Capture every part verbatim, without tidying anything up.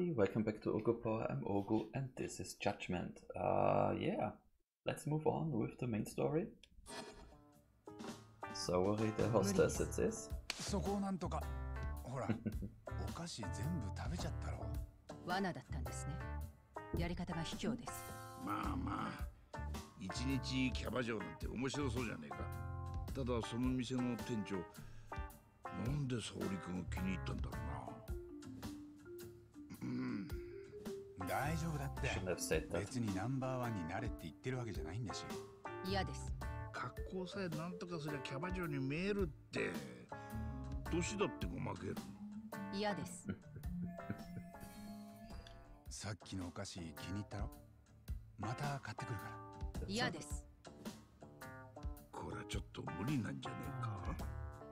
everybody, welcome back to Ogopogo. I'm Ogo and this is Judgment. Uh, yeah, let's move on with the main story. Sorry, the hostess it is. そこをなんとか。ほら、お菓子全部食べちゃったろ。罠だったんですね。やり方が卑怯です。まあまあ、一日キャバ嬢なんて面白そうじゃねえか。ただその店の店長、なんで沙織君を気に入ったんだろうな。 大丈夫だって。別にナンバーワンになれって言ってるわけじゃないんだし。嫌です。格好さえなんとかすりゃキャバ嬢に見えるって。年だってごまける。嫌です。さっきのお菓子気に入ったろ。また買ってくるから。嫌です。これはちょっと無理なんじゃねえか。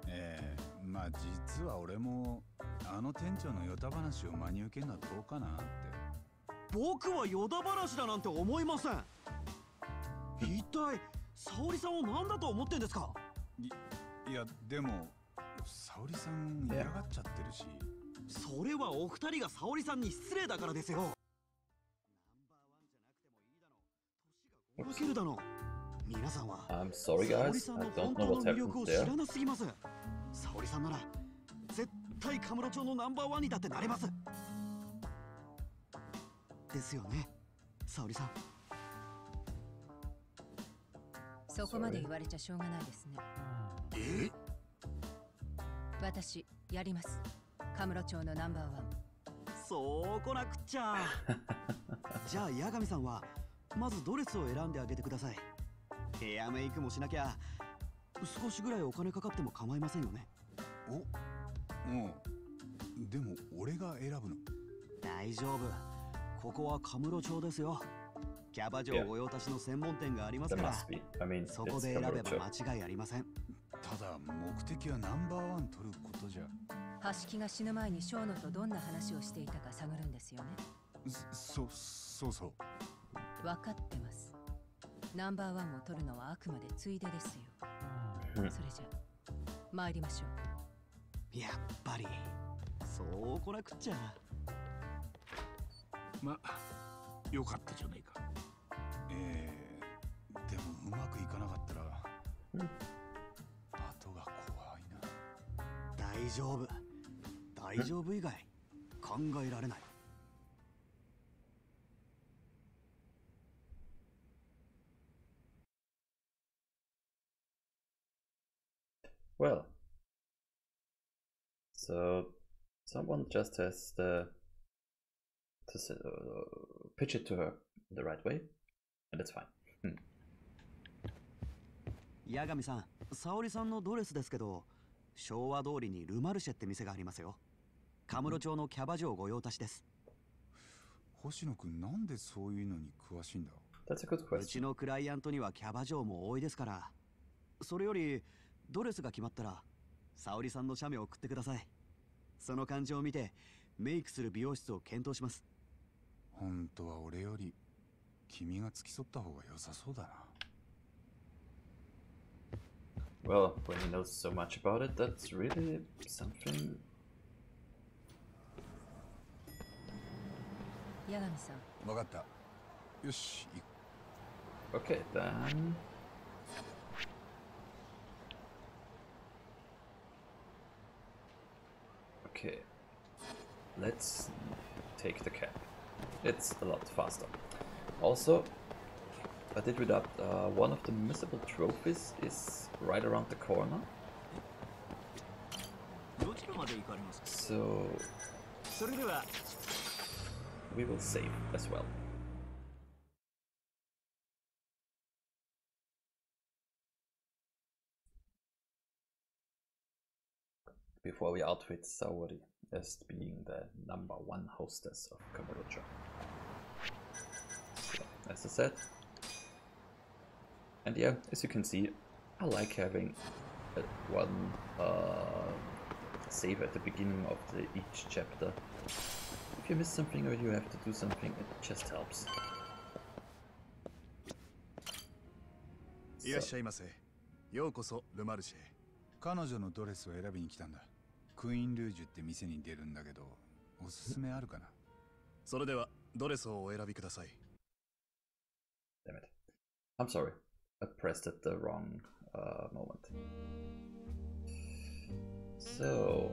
ええー、まあ実は俺もあの店長のヨタ話を真に受けるのはどうかなって。 僕はヨダ話だなんて思いません。一体沙織さんを何だと思ってんですか。 い, いやでも沙織さん嫌がっちゃってるし。それはお二人が沙織さんに失礼だからですよ。ナンバーワンじゃなくてもいいだろ。皆さんは沙織さんの本当の魅力を知らなすぎます。沙織さんなら絶対神室町のナンバーワンにだってなれます。 ですよね、沙織さん。そこまで言われちゃしょうがないですね。え？私やります。神室町のナンバーワン。そうこなくっちゃ。じゃあ八神さんはまずドレスを選んであげてください。ヘアメイクもしなきゃ少しぐらいお金かかっても構いませんよね。お、うん。でも俺が選ぶの。大丈夫。 ここは神室町ですよ。キャバ嬢御用達の専門店がありますから、そこで選べば間違いありません。ただ目的はナンバーワン取ることじゃ。橋木が死ぬ前に小野とどんな話をしていたか探るんですよね。そ、そうそう。分かってます。ナンバーワンを取るのはあくまでついでですよ。それじゃ参りましょう。やっぱりそうこなくっちゃ。 まあ、よかったじゃないか。えー、でもうまくいかなかったら、うん、後が怖いな。大丈夫。大丈夫以外考えられない。Well, so someone just has the to uh, pitch it to her the right way, and it's fine. 八神さん、沙織さんのドレスですけど、昭和通りにルマルシェって店がありますよ。神室町のキャバ嬢御用達です。星野くん、なんでそういうのに詳しいんだ。うちのクライアントにはキャバ嬢も多いですから。それよりドレスが決まったら沙織さんの写メを送ってください。その感じを見てメイクする美容室を検討します。 本当は俺より君が付き添った方が良さそうだな。 Well, when he knows so much about it, that's really something. 八神さん。わかった。よし。Okay, then. Okay. Let's take the cab. It's a lot faster. Also, I did read up uh, one of the missable trophies is right around the corner. So we will save as well. Before we outfit Saori as being the number one hostess of Kamurocho. As I said, and yeah, as you can see, I like having a, one uh, save at the beginning of the, each chapter. If you miss something or you have to do something, it just helps. So. 彼女のドレスを選びに来たんだ。 クイーンルージュって店に出るんだけど、おすすめあるかな。それではドレスをお選びください。Damn it. I'm sorry. I pressed at the wrong uh, moment. So.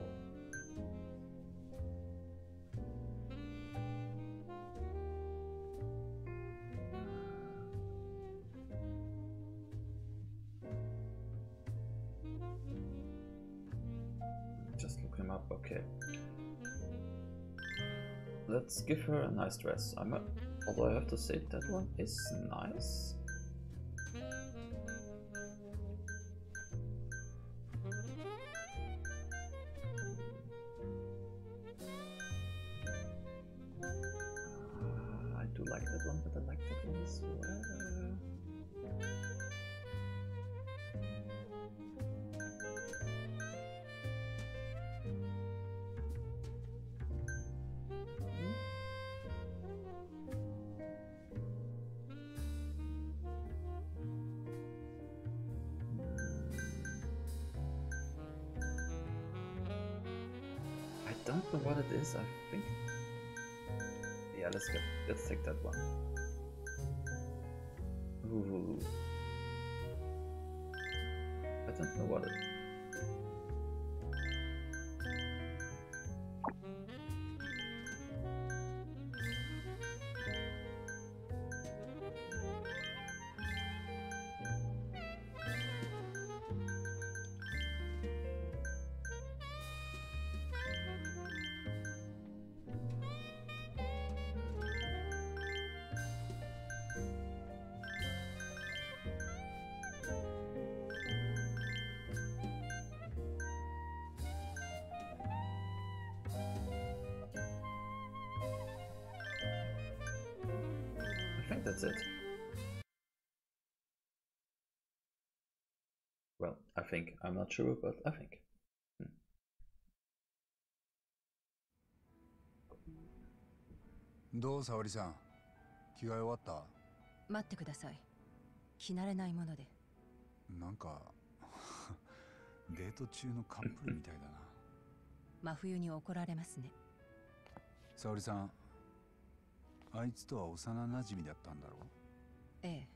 Just look him up, okay. Let's give her a nice dress. I'm a, although I have to say that one is nice. Uh, I do like that one, but I like that one as well. Don't know what it is, I think. Yeah, let's get let's take that one. Ooh. I don't know what it is. That's it. Well, I think. I'm not sure, but I think. Hmm. How is it, Saori-san? Did you finish your clothes? Wait, please. I'm not used to it. It's like a date couple during a date. You'll get angry in the winter. Saori-san.あいつとは幼なじみだったんだろう。ええ、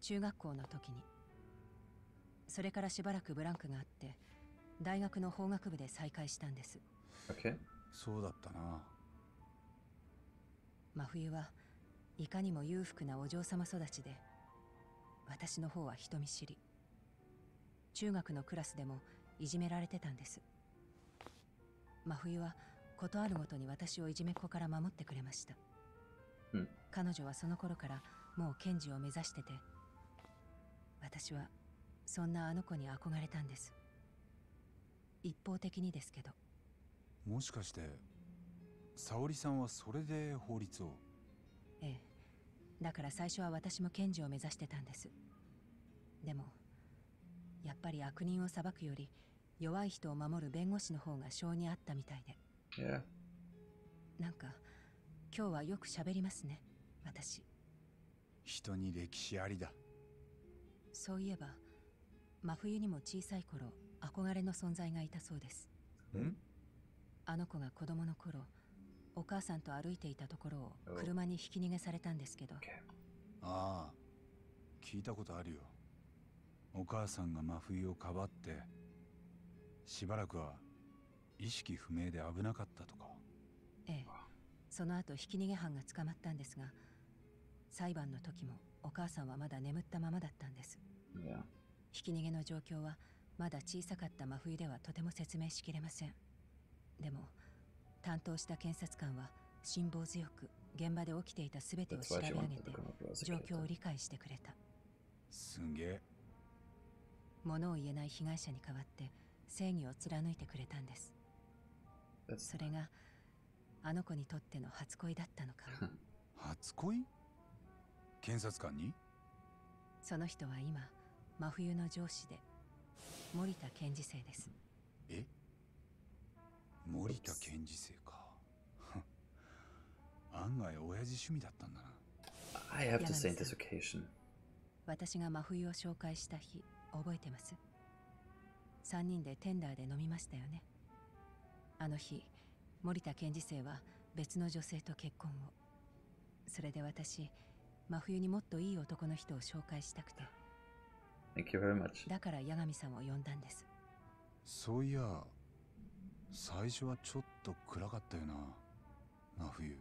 中学校の時に。それからしばらくブランクがあって、大学の法学部で再会したんです。Okay. そうだったな。真冬はいかにも裕福なお嬢様育ちで、私の方は人見知り。中学のクラスでもいじめられてたんです。真冬はことあるごとに私をいじめっ子から守ってくれました。彼女はその頃からもう検事を目指してて、私はそんなあの子に憧れたんです。一方的にですけど。もしかして沙織さんはそれで法律を？ええ、だから最初は私も検事を目指してたんです。でもやっぱり悪人を裁くより弱い人を守る弁護士の方が性に合ったみたいで。ええ、なんか今日はよく喋りますね、私。人に歴史ありだ。そういえば、真冬にも小さい頃、憧れの存在がいたそうです。ん？あの子が子供の頃、お母さんと歩いていたところを車にひき逃げされたんですけど。ああ、聞いたことあるよ。お母さんが真冬をかばって、しばらくは意識不明で危なかったとか。ええ。その後、ひき逃げ犯が捕まったんですが、裁判の時もお母さんはまだ眠ったままだったんです。ひき逃げの状況はまだ小さかった真冬ではとても説明しきれません。でも、担当した検察官は辛抱強く現場で起きていた全てを調べ上げて状況を理解してくれた。すげえ。物を言えない被害者に代わって正義を貫いてくれたんです。それがあの子にとっての初恋だったのかも。初恋？検察官に？その人は今、真冬の上司で、森田検事正です。え？森田検事正か。案外、親父趣味だったんだな。I have to say this occasion. 私が真冬を紹介した日、覚えてます？さんにんでテンダーで飲みましたよね。あの日、森田検事正は別の女性と結婚を。それで私、真冬にもっといい男の人を紹介したくて。Thank you very much. だから八神さんを呼んだんです。そういや、最初はちょっと暗かったよな、真冬。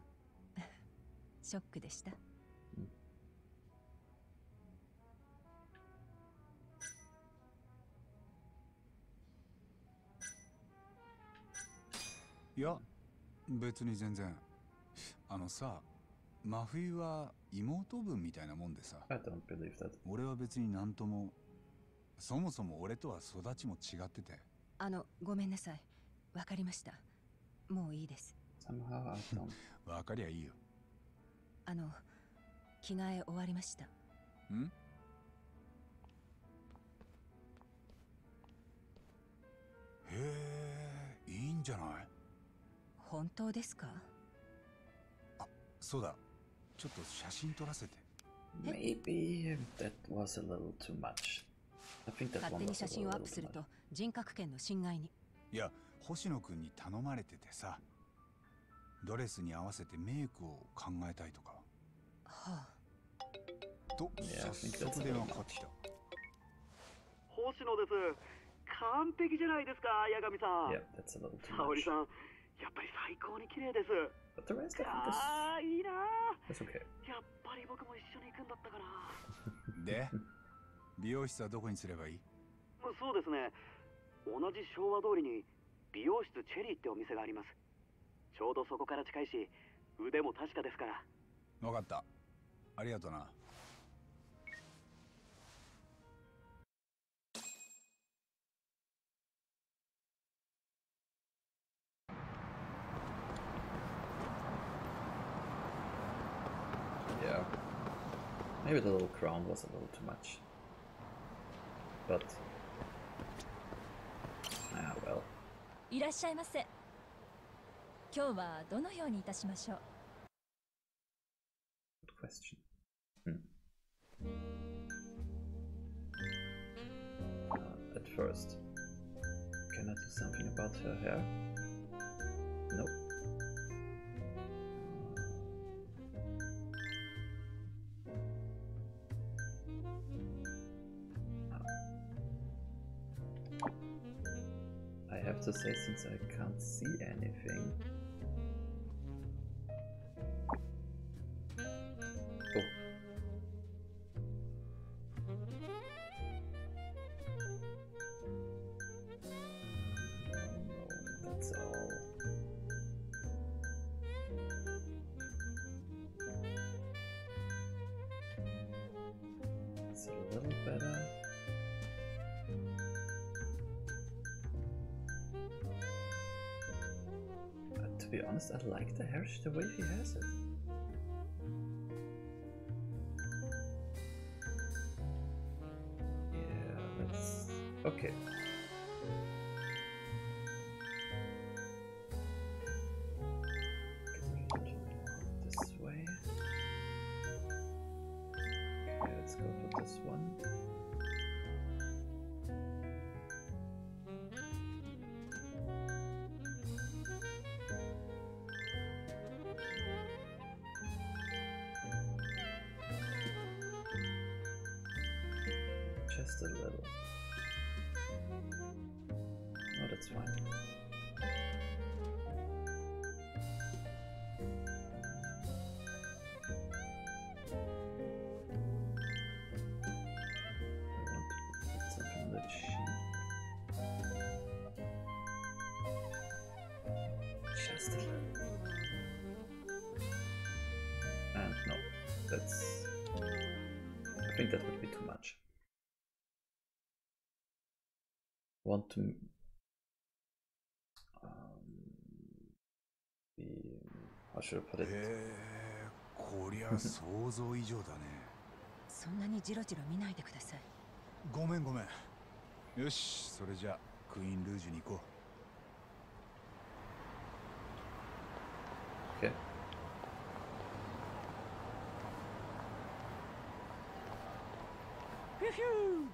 ショックでした。いや、別に全然。あのさ、真冬は妹分みたいなもんでさ。俺は別になんとも。そもそも俺とは育ちも違ってて。あの、ごめんなさい。わかりました。もういいです。わかりゃいいよ。あの、着替え終わりました。ん？へえ、いいんじゃない？本当ですか？あ、そうだ。ちょっと写真撮らせて。Maybe that was a little too much. I think that one was a little too much. 勝手に写真をアップすると人格権の侵害に。いや、星野くんに頼まれててさ。ドレスに合わせてメイクを考えたいとか。はあ。と、早速電話かかってきた。星野です。完璧じゃないですか、八神さん。沙織さん、やっぱり最高に綺麗です。ああ、いいな。やっぱり僕も一緒に行くんだったから。で、美容室はどこにすればいい？そうですね。同じ昭和通りに美容室チェリーってお店があります。ちょうどそこから近いし、腕も確かですから。分かった。ありがとうな。Yeah. Maybe the little crown was a little too much. But. Ah, well. いらっしゃいませ。今日はどのようにいたしましょう。Good question. Hmm. Uh, at first, can I do something about her hair? No. I have to say, since I can't see anything.To be honest, I like the hair the way he has it. Yeah, that's okay. This way. Okay, let's go for this one.Just a little. Oh, that's fine. It's something that she. Just a little. And no, that's. I think that would be too much.Want to um, be, how should I put it? こりゃ想像以上だね。そんなにジロジロ見ないでください。ごめんごめん。よし、それじゃクイーンルージュに行こう。Okay. Woohoo!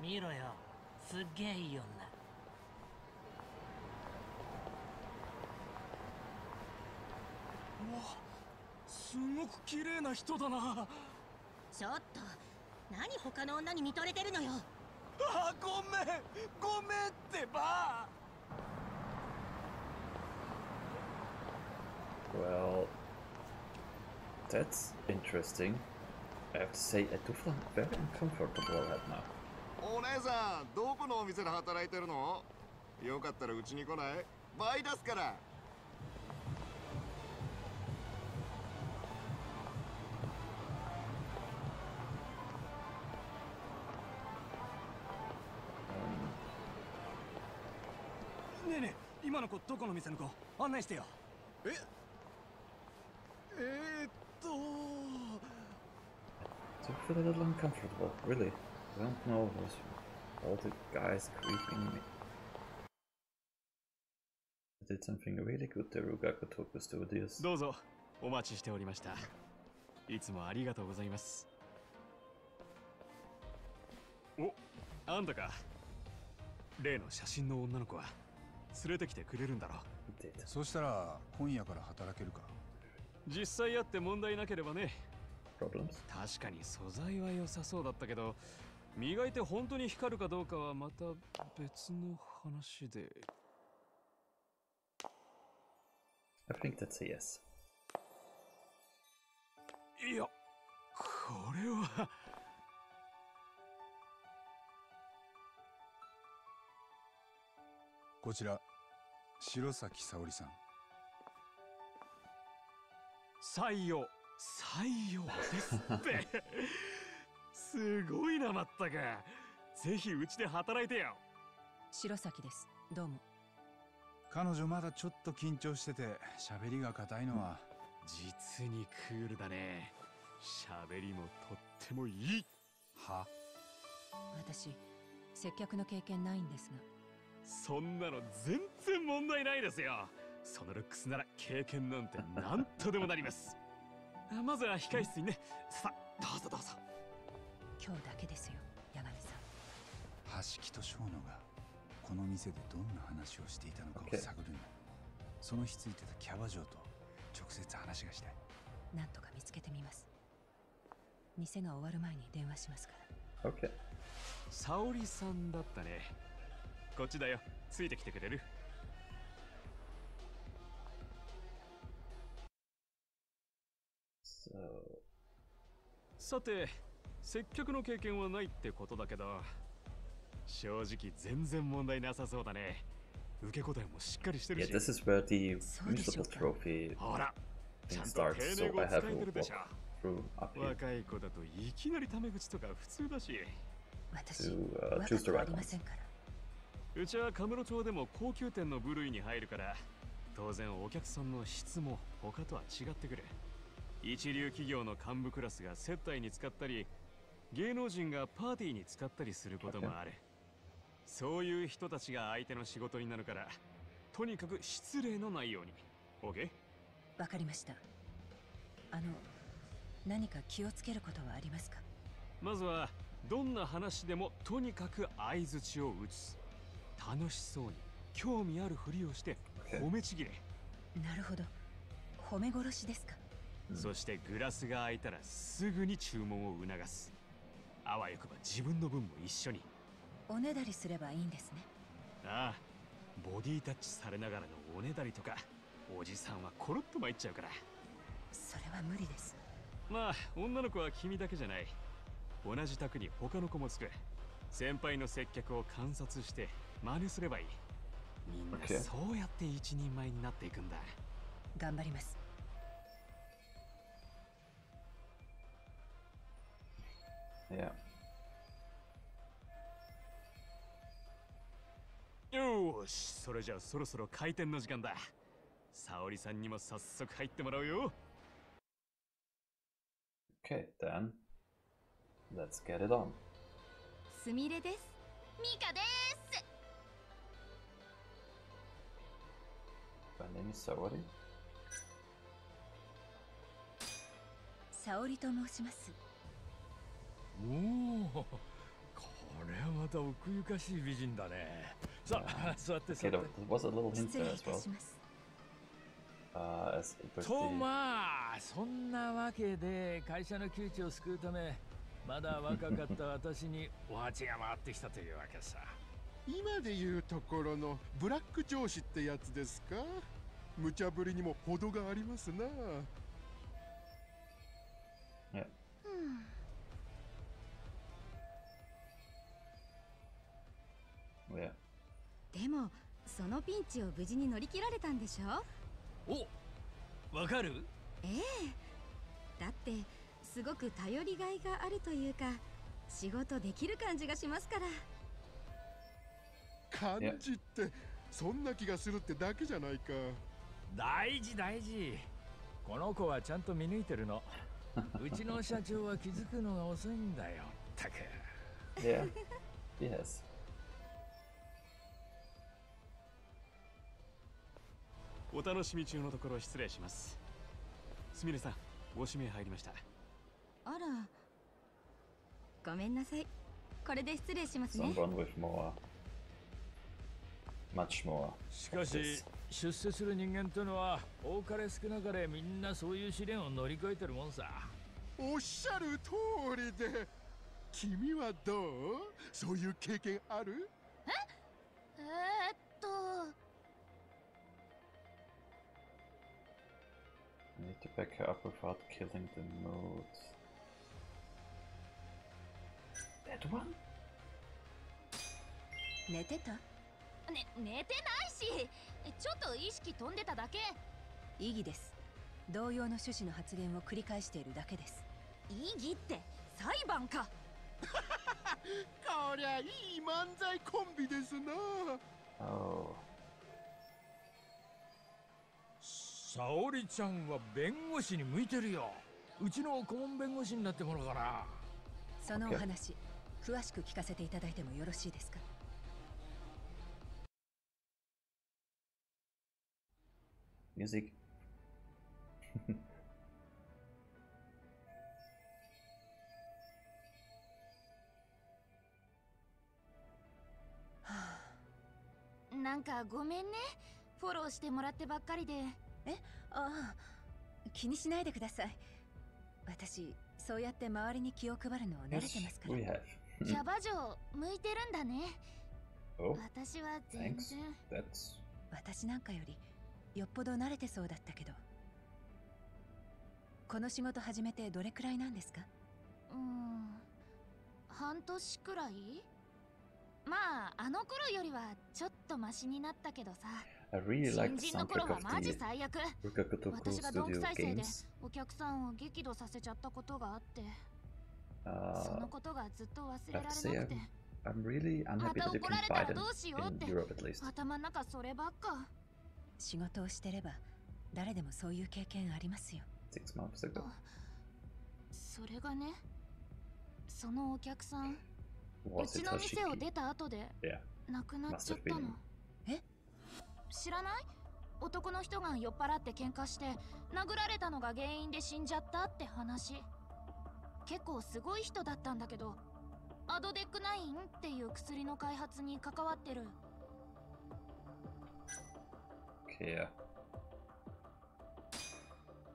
見ろよ。すげえいい女。すごく綺麗な人だな。ちょっと何他の女に見とれてるのよ。ああ、ごめんごめんってば。 Well, that's interesting. I have to say, I do feel very uncomfortable right now. お姉さん、どこのお店で働いてるの？よかったらうちに来ない？倍出すから。ねえねえ、今の子どこの店の子？案内してよ。え？えっと。I do feel a little uncomfortable, really. I don't know those all the guys creeping me. I did something really good there, Ogopogo's studios. どうぞお待ちしておりました。いつもありがとうございます。お、あんたか。例の写真の女の子は連れてきてくれるんだろう。そうしたら今夜から働けるか。実際やって問題なければね。確かに素材は良さそうだったけど、磨いて本当に光るかどうかはまた別の話で。I think that's a yes. いや、これは。こちら、白崎沙織さん。採用。採用ですってすごいな、まったく。ぜひうちで働いてよ。白崎です、どうも。彼女まだちょっと緊張してて喋りが硬いのは、実にクールだね。喋りもとってもいい。は？私接客の経験ないんですが。そんなの全然問題ないですよ。そのルックスなら経験なんて何とでもなりますまずは控室にね。さあ、どうぞどうぞ。今日だけですよ、山根さん。橋木と小野がこの店でどんな話をしていたのかを探るんだ。その日ついてたキャバ嬢と直接話がしたい。なんとか見つけてみます。店が終わる前に電話しますから。 OK。 沙織さんだったね。こっちだよ、ついてきてくれる？さて、接客の経験はないってことだけど、正直全然問題なさそうだね。受け答えもしっかりしてるし。ほら、ちゃんと丁寧語を使えてるでしょ。若い子だといきなりタメ口とか普通だし。私、若くありませんから。うちはカムロ町でも高級店の部類に入るから、当然お客さんの質も他とは違ってくる。一流企業の幹部クラスが接待に使ったり、芸能人がパーティーに使ったりすることもある。そういう人たちが相手の仕事になるから、とにかく失礼のないように。 OK？ わかりました。あの、何か気をつけることはありますか？まずはどんな話でもとにかく相づちを打つ。楽しそうに興味あるふりをして褒めちぎれ。なるほど、褒め殺しですか。そしてグラスが空いたらすぐに注文を促す。あわよくば自分の分も一緒に。おねだりすればいいんですね。ああ、ボディタッチされながらのおねだりとか、おじさんはコロッと参っちゃうから。それは無理です。まあ、女の子は君だけじゃない。同じ卓に他の子もつく。先輩の接客を観察して真似すればいい。みんなそうやって一人前になっていくんだ。頑張ります。Yeah. Yo, so then, it's almost time for the closing time. Saori-san, you must immediately get in. Okay, then let's get it on. Sumire desu. Mika desu. My name is Saori. Saori to申します。おお、これはまた奥ゆかしい美人だね。さあ、座って座って。失礼いたします。とまあ、あ、そんなわけで会社の窮地を救うためまだ若かった私にお鉢が回ってきたというわけさ。今でいうところのブラック上司ってやつですか。無茶ぶりにも程がありますな。えでもそのピンチを無事に乗り切られたんでしょ。お、わかる？ええ、だってすごく頼りがいがあるというか仕事できる感じがしますから。感じってそんな気がするってだけじゃないか。大事大事。この子はちゃんと見抜いてるの。うちの社長は気づくのが遅いんだよ、ったく。Yeah. Yes.お楽しみ中のところ失礼します。すみれさん、ご指名入りました。あら、ごめんなさい。これで失礼しますね。しかし、出世する人間というのは多かれ少なかれみんなそういう試練を乗り越えてるもんさ。おっしゃる通りで、君はどう？そういう経験ある？え？えーっと。Need to back her up without killing the mood. That one? 寝てた？ね、寝てないし、ちょっと意識飛んでただけ。異議です。同様の趣旨の発言を繰り返しているだけです。異議って裁判か。こりゃいい漫才コンビですな。Oh.沙織ちゃんは弁護士に向いてるよ。うちの顧問弁護士になってもらうから。そのお話、okay. 詳しく聞かせていただいてもよろしいですか。ミュージックなんかごめんね、フォローしてもらってばっかりで。え、ああ、気にしないでください。私、そうやって周りに気を配るのを慣れてますから。キャバ嬢、向いてるんだね。私は全然。私なんかより、よっぽど慣れてそうだったけど。この仕事始めてどれくらいなんですか？うーん、半年くらい？まあ、あの頃よりはちょっとマシになったけどさ。新人の頃はマジ最悪。私がドンくさいせいでお客さんを激怒させちゃったことがあって、そのことがずっと忘れられなくて、また怒られたらどうしようって頭の中そればっか。仕事をしてれば誰でもそういう経験ありますよ。それがね、そのお客さん、うちの店を出た後で亡くなっちゃったの。え？知らない？男の人が酔っ払って喧嘩して殴られたのが原因で死んじゃったって話。結構すごい人だったんだけど、アドデックナインっていう薬の開発に関わってる。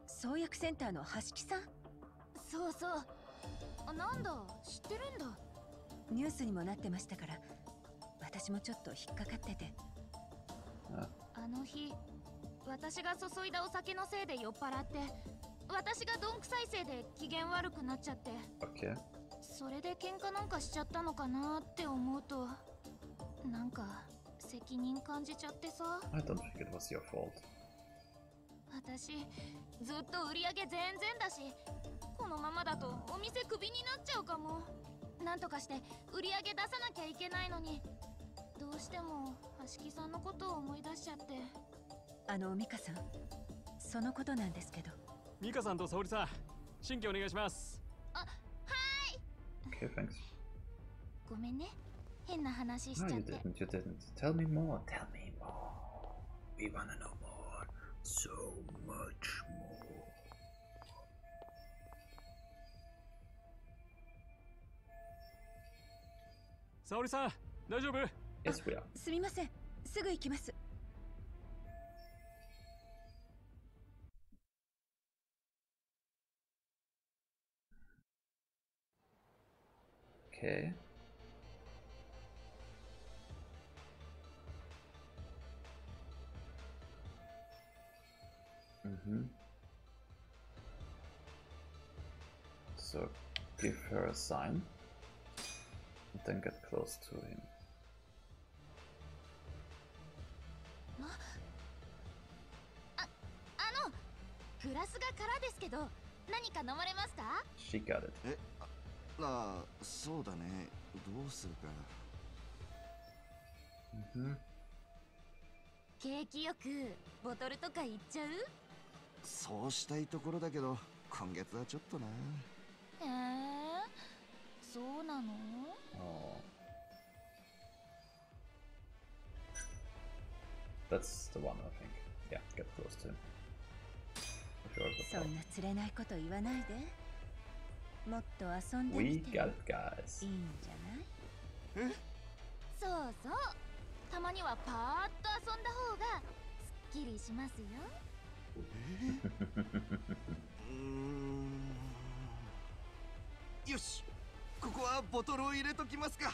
創薬センターの橋木さん。そうそう、なんだ知ってるんだ。ニュースにもなってましたから、私もちょっと引っかかってて。あの日、私が注いだお酒のせいで酔っ払って、私がどんくさいせいで機嫌悪くなっちゃって、okay. それで喧嘩なんかしちゃったのかなって思うと、なんか責任感じちゃってさ。I don't think it was your fault. 私、ずっと売り上げ全然だし、このままだとお店クビになっちゃうかも。なんとかして売り上げ出さなきゃいけないのに、どうしても橋木さんのことを思い出しちゃって。あの美香さん、そのことなんですけど。美香さんと沙織さん、新規お願いします。あ、はーい。 Okay, thanks. ごめんね、変な話しちゃって。 No, you didn't, you didn't. Tell me more, tell me more. We wanna know more, so much more.沙織さん、大丈夫？すみません、すぐ行きます。Okay. Mhm. So, give her a sign. And then get close to him. She got it. ああ、そうだね。どうするか。景気よくボトルとかいっちゃう？そうしたいところだけど、今月はちょっとな。ええ、そうなの？ああ。That's the one I think. Yeah, get close to him. そんなつれないこと言わないで。もっと遊んでみてもいいんじゃない？そうそう、たまにはパーッと遊んだ方がすっきりしますよ。よし、ここはボトルを入れときますか。やっ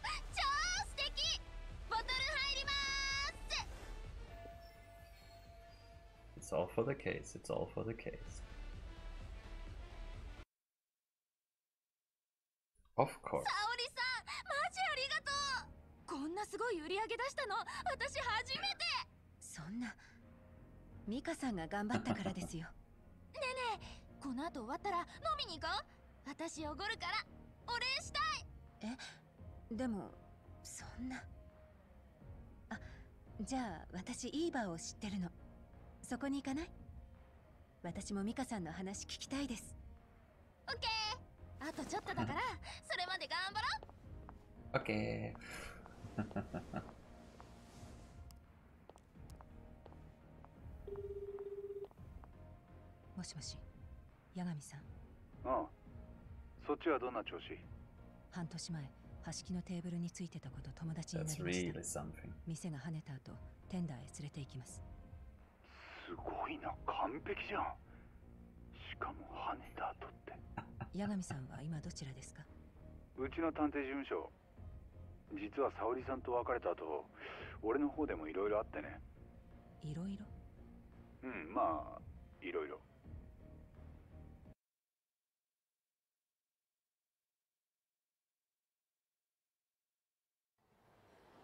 たー、超素敵。ボトル入りまーす。It's all for the case. It's all for the case. Of course. サオリさん、マジありがとう。こんなすごい売り上げ出したの、私初めて。そんな、ミカさんが頑張ったからですよ。ねえねえ、この後終わったら飲みに行こう。私おごるから、お礼したい。え、でも、そんな。あ、じゃあ私いいバーを知ってるの。そこに行かない？私もミカさんの話聞きたいです。オッケー。あとちょっとだから、それまで頑張ろう。オッケー。もしもし、八神さん。ああ、そっちはどんな調子？半年前、端木のテーブルについてた子と友達になりました。Really、店が跳ねた後、テンダーへ連れて行きます。すごいな、完璧じゃん。しかも跳ねた後って。八神さんは今どちらですか？うちの探偵事務所。実は沙織さんと別れた後、俺の方でもいろいろあってね。いろいろ？うん、まあ、いろいろ。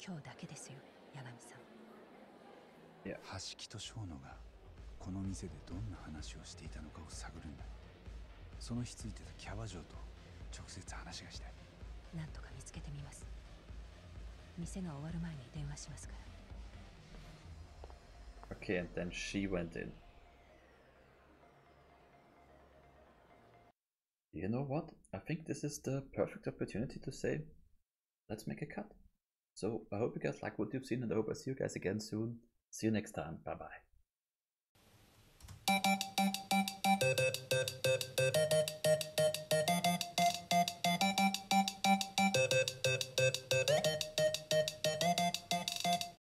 今日だけですよ、八神さん。いや、橋木と生野がこの店でどんな話をしていたのかを探るんだ。その日ついてたキャバ嬢と直接話がしたい。なんとか見つけてみます。店が終わる前に電話しますから。 Okay, and then she went in. You know what? I think this is the perfect opportunity to say, let's make a cut. So, I hope you guys like what you've seen, and I hope I see you guys again soon. See you next time. Bye bye.